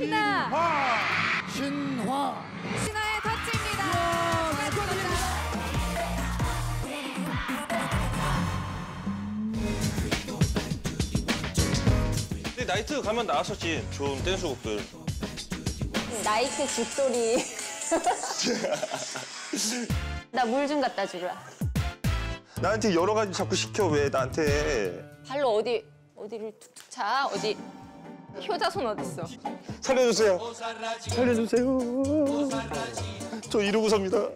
신화! 신화! 신화의 터치입니다. 근데 나이트 가면 나왔었지, 좋은 댄스곡들. 나이트 쥐돌이. 나 물 좀 갖다 주라. 나한테 여러 가지 자꾸 시켜, 왜 나한테. 발로 어디를 툭툭 차, 어디. 효자손 어딨어? 살려주세요. 살려주세요. 저 이러고 삽니다.